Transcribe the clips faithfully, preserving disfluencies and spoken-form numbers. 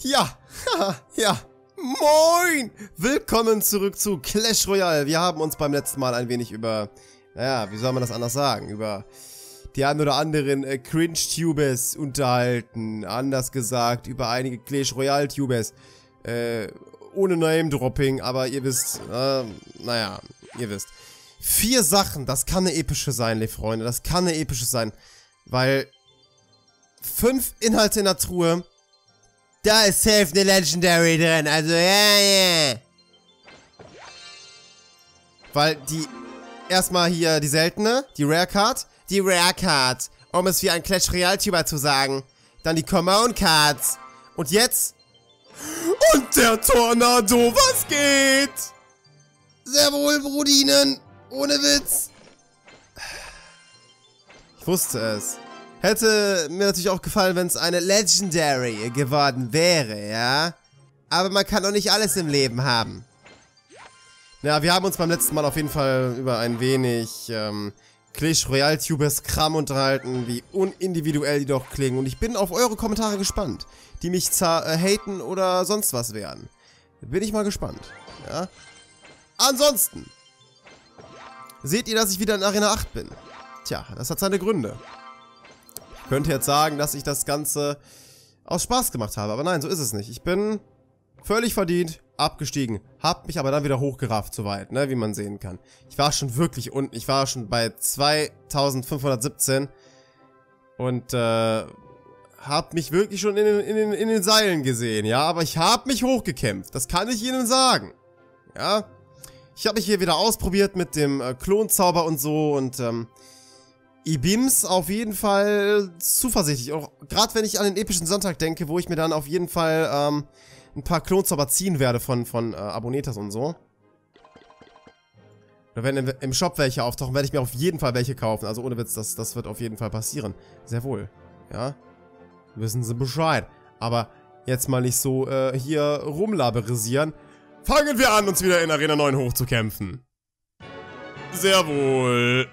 Ja, ja, moin! Willkommen zurück zu Clash Royale. Wir haben uns beim letzten Mal ein wenig über, naja, wie soll man das anders sagen, über die einen oder anderen äh, Cringe-Tubes unterhalten. Anders gesagt, über einige Clash Royale-Tubes. Äh, ohne Name-Dropping, aber ihr wisst, äh, naja, ihr wisst. Vier Sachen, das kann eine epische sein, liebe Freunde, das kann eine epische sein. Weil fünf Inhalte in der Truhe... Da ist safe eine Legendary drin, also ja, yeah, ja. Yeah. Weil die, erstmal hier die seltene, die Rare Card, die Rare Card, um es wie ein Clash Royale-Tuber zu sagen. Dann die Common Cards. Und jetzt? Und der Tornado, was geht? Sehr wohl, Brudinen, ohne Witz. Ich wusste es. Hätte mir natürlich auch gefallen, wenn es eine Legendary geworden wäre, ja? Aber man kann doch nicht alles im Leben haben. Ja, wir haben uns beim letzten Mal auf jeden Fall über ein wenig ähm, Clash Royale-Tubers Kram unterhalten, wie unindividuell die doch klingen. Und ich bin auf eure Kommentare gespannt, die mich zar äh, haten oder sonst was wären. Bin ich mal gespannt, ja? Ansonsten seht ihr, dass ich wieder in Arena acht bin. Tja, das hat seine Gründe. Könnte jetzt sagen, dass ich das Ganze aus Spaß gemacht habe, aber nein, so ist es nicht. Ich bin völlig verdient abgestiegen, hab mich aber dann wieder hochgerafft, soweit, ne, wie man sehen kann. Ich war schon wirklich unten, ich war schon bei zweitausendfünfhundertsiebzehn und äh, hab mich wirklich schon in den, in, den, in den Seilen gesehen, ja, aber ich hab mich hochgekämpft, das kann ich Ihnen sagen, ja. Ich habe mich hier wieder ausprobiert mit dem äh, Klonzauber und so und, ähm, ich bin's auf jeden Fall zuversichtlich, auch gerade wenn ich an den epischen Sonntag denke, wo ich mir dann auf jeden Fall ähm, ein paar Klonzauber ziehen werde von, von äh, Abonneters und so. Oder wenn im, im Shop welche auftauchen, werde ich mir auf jeden Fall welche kaufen. Also ohne Witz, das, das wird auf jeden Fall passieren. Sehr wohl, ja. Wissen Sie Bescheid. Aber jetzt mal nicht so äh, hier rumlaberisieren. Fangen wir an, uns wieder in Arena neun hochzukämpfen. Sehr wohl.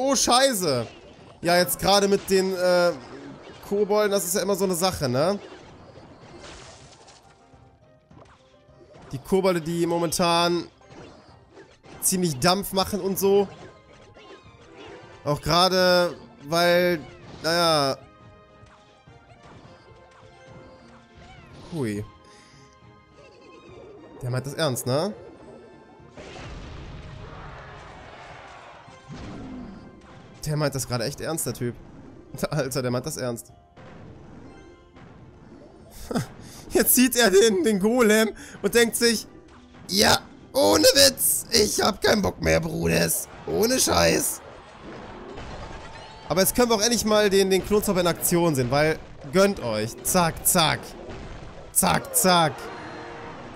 Oh, scheiße. Ja, jetzt gerade mit den äh, Kobolden, das ist ja immer so eine Sache, ne? Die Kobolde, die momentan ziemlich Dampf machen und so. Auch gerade, weil, naja... Hui. Der meint das ernst, ne? Der meint das gerade echt ernst, der Typ. Alter, der meint das ernst. Jetzt sieht er den, den Golem und denkt sich, ja, ohne Witz, ich hab keinen Bock mehr, Bruders. Ohne Scheiß. Aber jetzt können wir auch endlich mal den, den Klonzauber in Aktion sehen, weil, gönnt euch. Zack, zack. Zack, zack.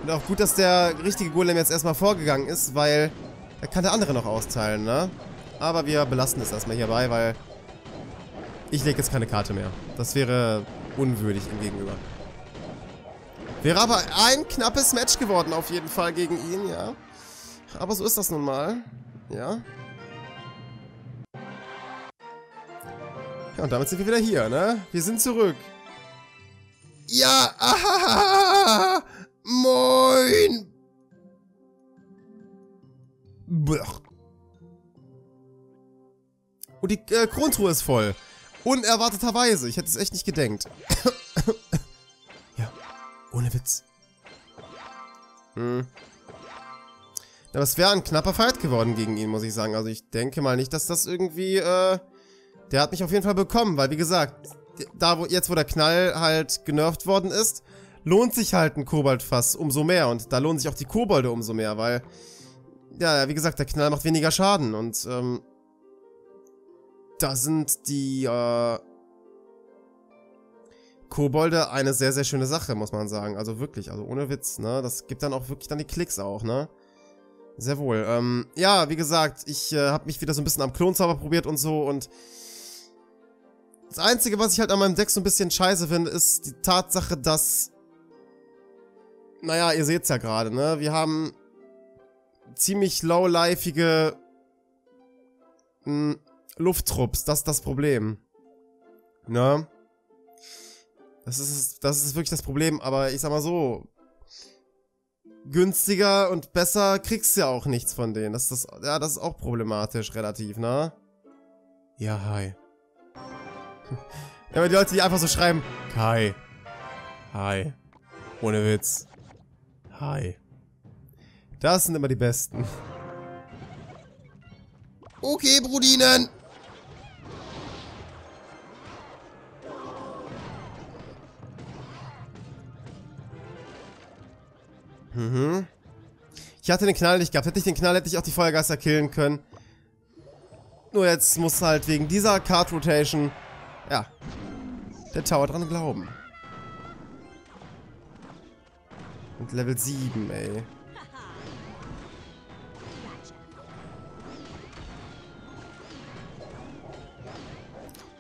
Und auch gut, dass der richtige Golem jetzt erstmal vorgegangen ist, weil er kann der andere noch austeilen, ne? Aber wir belassen es erstmal hierbei, weil ich lege jetzt keine Karte mehr. Das wäre unwürdig ihm gegenüber. Wäre aber ein knappes Match geworden auf jeden Fall gegen ihn, ja. Aber so ist das nun mal, ja. Ja, und damit sind wir wieder hier, ne? Wir sind zurück. Ja, ahahaha, moin. Blech. Und die äh, Krontruhe ist voll. Unerwarteterweise. Ich hätte es echt nicht gedenkt. Ja. Ohne Witz. Hm. Aber es wäre ein knapper Fight geworden gegen ihn, muss ich sagen. Also ich denke mal nicht, dass das irgendwie... Äh, der hat mich auf jeden Fall bekommen. Weil, wie gesagt, da wo jetzt, wo der Knall halt genervt worden ist, lohnt sich halt ein Koboldfass umso mehr. Und da lohnen sich auch die Kobolde umso mehr. Weil, ja, wie gesagt, der Knall macht weniger Schaden. Und, ähm... da sind die äh, Kobolde eine sehr, sehr schöne Sache, muss man sagen. Also wirklich, also ohne Witz, ne? Das gibt dann auch wirklich dann die Klicks auch, ne? Sehr wohl. Ähm, ja, wie gesagt, ich äh, habe mich wieder so ein bisschen am Klonzauber probiert und so. Und das Einzige, was ich halt an meinem Deck so ein bisschen scheiße finde, ist die Tatsache, dass... Naja, ihr seht's ja gerade, ne? Wir haben ziemlich lowlifige... Lufttrupps, das ist das Problem. Ne? Das ist, das ist wirklich das Problem, aber ich sag mal so, günstiger und besser kriegst du ja auch nichts von denen. Das ist, das, ja, das ist auch problematisch relativ, ne? Ja, hi. Ja, aber die Leute, die einfach so schreiben, hi. Hi. Ohne Witz. Hi. Das sind immer die Besten. Okay, Brudinen. Mhm. Ich hatte den Knall nicht gehabt. Hätte ich den Knall, hätte ich auch die Feuergeister killen können. Nur jetzt muss halt wegen dieser Card Rotation, ja, der Tower dran glauben. Und Level sieben, ey.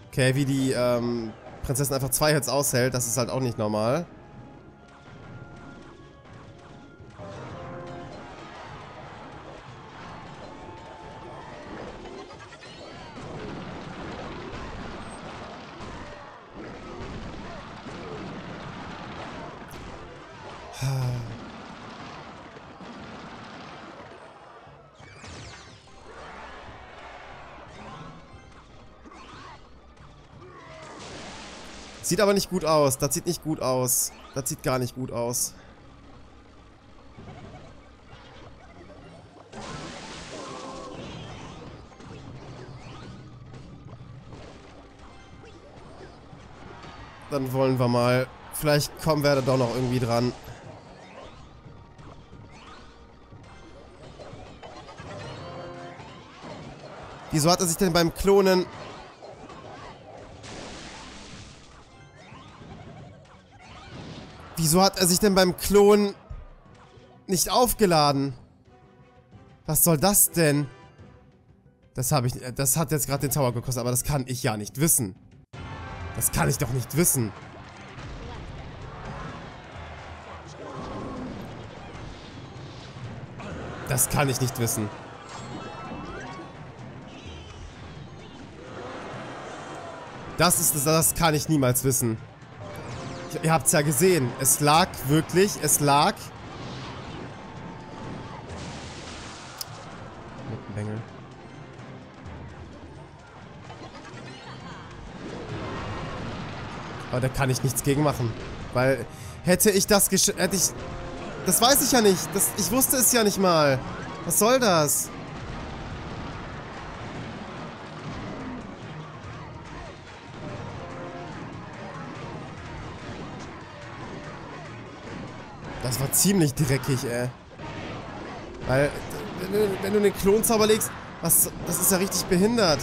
Okay, wie die ähm, Prinzessin einfach zwei Hits aushält, das ist halt auch nicht normal. Sieht aber nicht gut aus. Das sieht nicht gut aus. Das sieht gar nicht gut aus. Dann wollen wir mal. Vielleicht kommen wir da doch noch irgendwie dran. Wieso hat er sich denn beim Klonen... Wieso hat er sich denn beim Klonen nicht aufgeladen? Was soll das denn? Das habe ich, das hat jetzt gerade den Tower gekostet, aber das kann ich ja nicht wissen. Das kann ich doch nicht wissen. Das kann ich nicht wissen. Das ist, das kann ich niemals wissen. Ihr habt es ja gesehen. Es lag wirklich. Es lag. Bengel. Aber da kann ich nichts gegen machen. Weil hätte ich das gesch... Hätte ich... Das weiß ich ja nicht. Das, ich wusste es ja nicht mal. Was soll das? Das war ziemlich dreckig, ey. Weil, wenn du, wenn du den Klonzauber legst, was, das ist ja richtig behindert.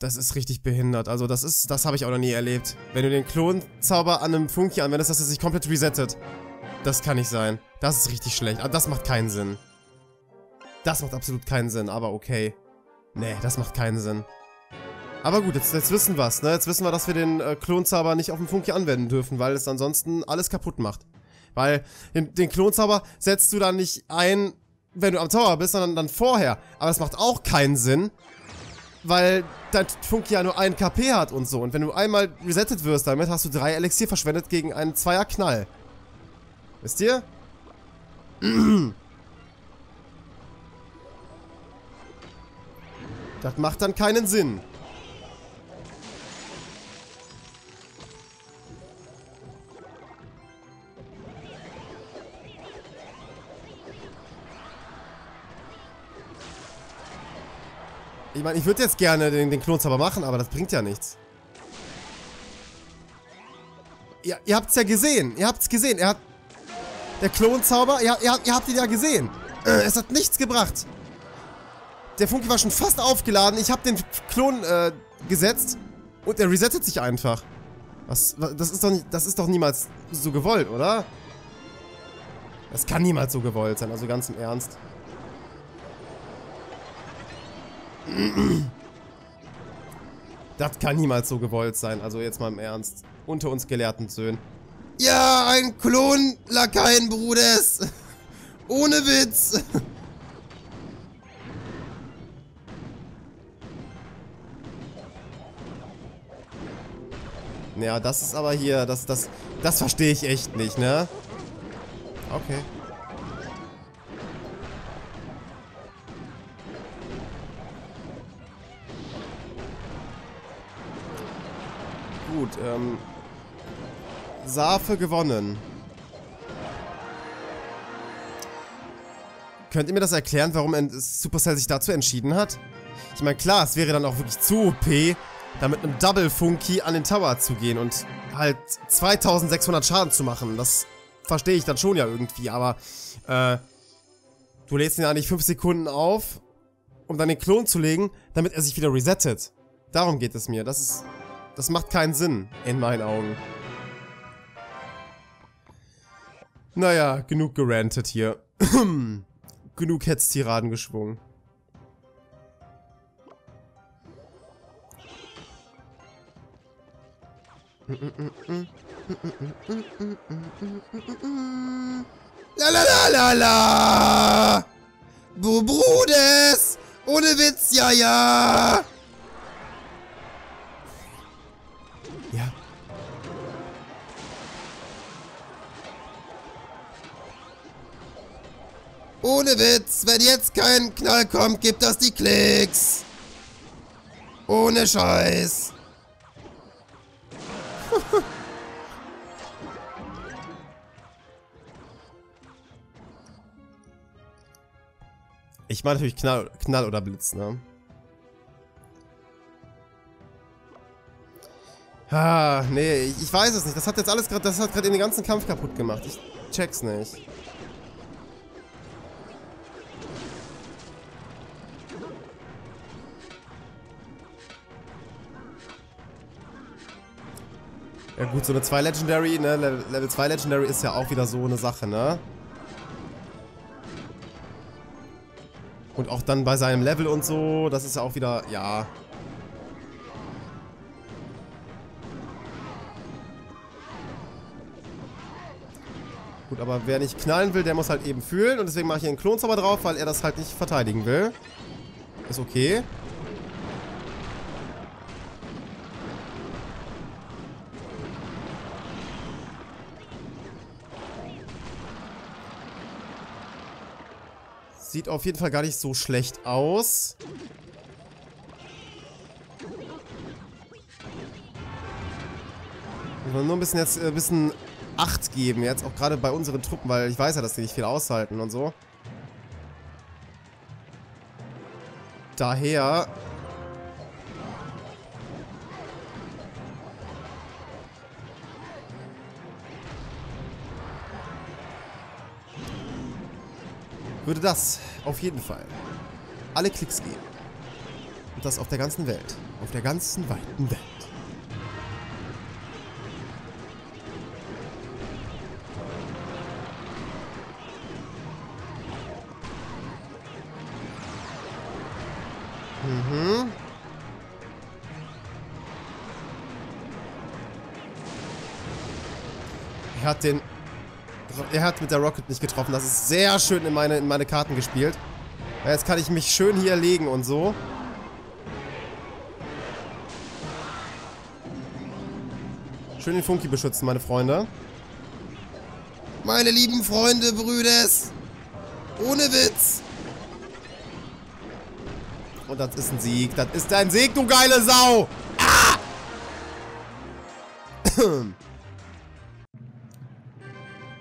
Das ist richtig behindert. Also das ist, das habe ich auch noch nie erlebt. Wenn du den Klonzauber an einem Funky anwendest, dass er sich komplett resettet. Das kann nicht sein. Das ist richtig schlecht. Das macht keinen Sinn. Das macht absolut keinen Sinn, aber okay. Nee, das macht keinen Sinn. Aber gut, jetzt, jetzt wissen wir es, ne? Jetzt wissen wir, dass wir den äh, Klonzauber nicht auf dem Funky anwenden dürfen, weil es ansonsten alles kaputt macht. Weil den, den Klonzauber setzt du dann nicht ein, wenn du am Tower bist, sondern dann vorher. Aber das macht auch keinen Sinn, weil dein Funky ja nur ein K P hat und so. Und wenn du einmal resettet wirst damit, hast du drei Elixier verschwendet gegen einen Zweier-Knall. Wisst ihr? Das macht dann keinen Sinn. Ich meine, ich würde jetzt gerne den, den Klonzauber machen, aber das bringt ja nichts. Ihr, ihr habt es ja gesehen. Ihr habt es gesehen. Er hat, der Klonzauber, ihr, ihr, ihr habt ihn ja gesehen. Es hat nichts gebracht. Der Funky war schon fast aufgeladen. Ich habe den Klon äh, gesetzt und er resettet sich einfach. Was, was, das ist doch nicht, das ist doch niemals so gewollt, oder? Das kann niemals so gewollt sein, also ganz im Ernst. Das kann niemals so gewollt sein. Also jetzt mal im Ernst. Unter uns gelehrten Söhnen. Ja, ein Klon, Lakaien, Bruders. Ohne Witz. Ja, das ist aber hier, das, das, das verstehe ich echt nicht, ne? Okay. Gut, ähm... Safe gewonnen. Könnt ihr mir das erklären, warum Supercell sich dazu entschieden hat? Ich meine, klar, es wäre dann auch wirklich zu O P, da mit einem Double Funky an den Tower zu gehen und halt zweitausendsechshundert Schaden zu machen. Das verstehe ich dann schon ja irgendwie, aber äh, du lädst ihn ja nicht fünf Sekunden auf, um dann den Klon zu legen, damit er sich wieder resettet. Darum geht es mir. Das ist, das macht keinen Sinn, in meinen Augen. Naja, genug gerantet hier. Genug Hetztiraden geschwungen. La la la la la! Du Brudes! Ohne Witz, ja ja! Ja. Ohne Witz, wenn jetzt kein Knall kommt, gibt das die Klicks. Ohne Scheiß. Ich meine natürlich Knall, Knall oder Blitz, ne? Ah, nee, ich, ich weiß es nicht. Das hat jetzt alles gerade, das hat gerade den ganzen Kampf kaputt gemacht. Ich check's nicht. Ja gut, so eine zwei Legendary, ne? Level zwei Legendary ist ja auch wieder so eine Sache, ne? Und auch dann bei seinem Level und so, das ist ja auch wieder, ja. Gut, aber wer nicht knallen will, der muss halt eben fühlen. Und deswegen mache ich hier einen Klonzauber drauf, weil er das halt nicht verteidigen will. Ist okay. Sieht auf jeden Fall gar nicht so schlecht aus. Ich will nur ein bisschen jetzt ein bisschen Acht geben, jetzt auch gerade bei unseren Truppen, weil ich weiß ja, dass die nicht viel aushalten und so. Daher... würde das auf jeden Fall alle Klicks geben. Und das auf der ganzen Welt. Auf der ganzen weiten Welt. Mhm. Er hat den... Er hat mit der Rocket nicht getroffen. Das ist sehr schön in meine, in meine Karten gespielt. Ja, jetzt kann ich mich schön hier legen und so. Schön den Funky beschützen, meine Freunde. Meine lieben Freunde, Brüders. Ohne Witz. Und das ist ein Sieg. Das ist ein Sieg, du geile Sau. Ah!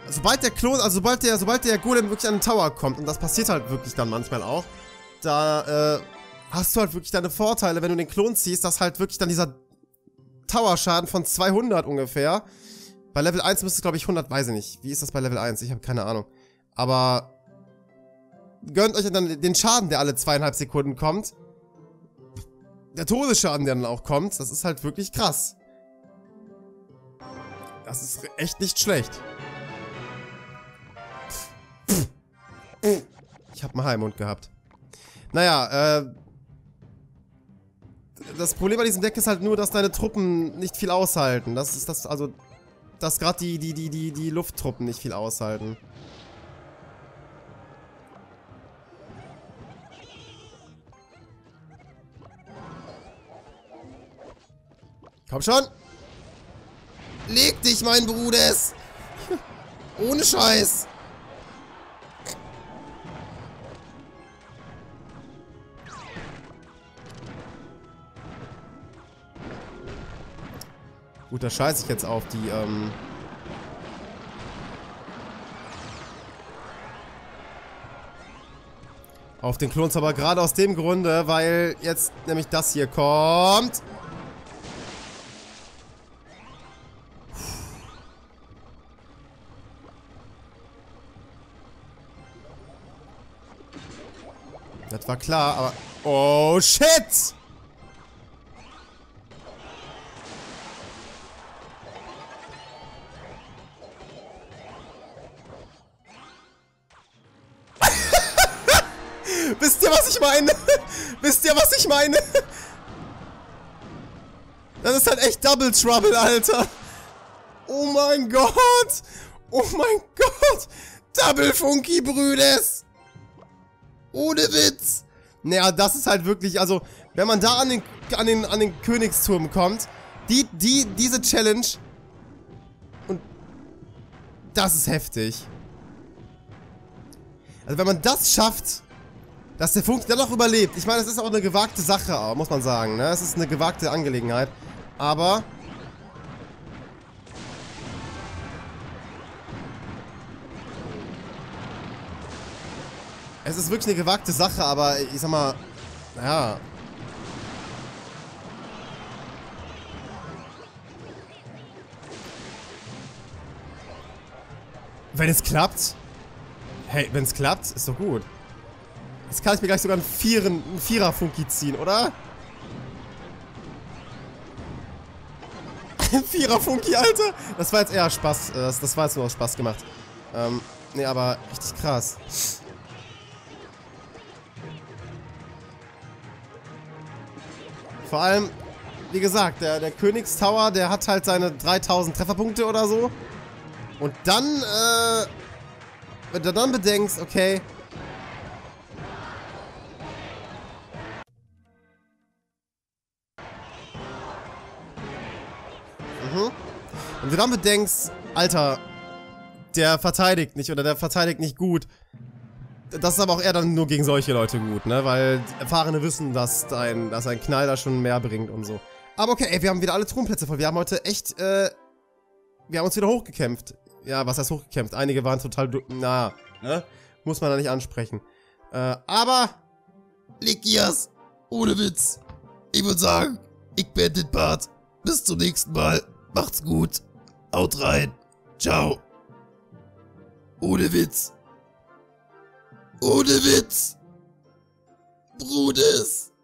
Sobald der Klon, also sobald der, sobald der Golem wirklich an den Tower kommt, und das passiert halt wirklich dann manchmal auch, da äh, hast du halt wirklich deine Vorteile, wenn du den Klon ziehst, dass halt wirklich dann dieser Tower-Schaden von zweihundert ungefähr, bei Level eins müsste es glaube ich hundert, weiß ich nicht, wie ist das bei Level eins, ich habe keine Ahnung, aber gönnt euch dann den Schaden, der alle zweieinhalb Sekunden kommt, der Todesschaden, der dann auch kommt, das ist halt wirklich krass. Das ist echt nicht schlecht. Ich habe einen Heimmund gehabt. Naja, äh... das Problem bei diesem Deck ist halt nur, dass deine Truppen nicht viel aushalten. Das ist das, also... Dass gerade die, die, die, die, die Lufttruppen nicht viel aushalten. Komm schon! Leg dich, mein Bruders. Ohne Scheiß. Gut, da scheiße ich jetzt auf die, ähm... auf den Klons, aber gerade aus dem Grunde, weil jetzt nämlich das hier kommt. Das war klar, aber... Oh, shit! Wisst ihr, was ich meine? Wisst ihr, was ich meine? Das ist halt echt Double Trouble, Alter. Oh mein Gott. Oh mein Gott. Double Funky, Brüders. Ohne Witz. Naja, das ist halt wirklich, also, wenn man da an den, an den, an den Königsturm kommt, die, die, diese Challenge. Und das ist heftig. Also, wenn man das schafft... Dass der Funky dann noch überlebt. Ich meine, das ist auch eine gewagte Sache, muss man sagen. Ne? Es ist eine gewagte Angelegenheit. Aber... Es ist wirklich eine gewagte Sache, aber ich sag mal... Ja... Wenn es klappt... Hey, wenn es klappt, ist doch gut. Jetzt kann ich mir gleich sogar einen, Vieren, einen Vierer-Funky ziehen, oder? Ein Vierer-Funky, Alter! Das war jetzt eher Spaß. Das, das war jetzt nur aus Spaß gemacht. Ähm, nee, aber richtig krass. Vor allem, wie gesagt, der, der Königstower, der hat halt seine dreitausend Trefferpunkte oder so. Und dann, äh... wenn du dann bedenkst, okay... Und du dann bedenkst, Alter, der verteidigt nicht oder der verteidigt nicht gut. Das ist aber auch eher dann nur gegen solche Leute gut, ne? Weil Erfahrene wissen, dass ein, dass ein Knall da schon mehr bringt und so. Aber okay, ey, wir haben wieder alle Thronplätze voll. Wir haben heute echt, äh, wir haben uns wieder hochgekämpft. Ja, was heißt hochgekämpft? Einige waren total, na, ne? Muss man da nicht ansprechen. Äh, aber, Legias, ohne Witz. Ich würde sagen, ich beende den Part. Bis zum nächsten Mal. Macht's gut. Haut rein. Ciao. Ohne Witz. Ohne Witz. Bruders.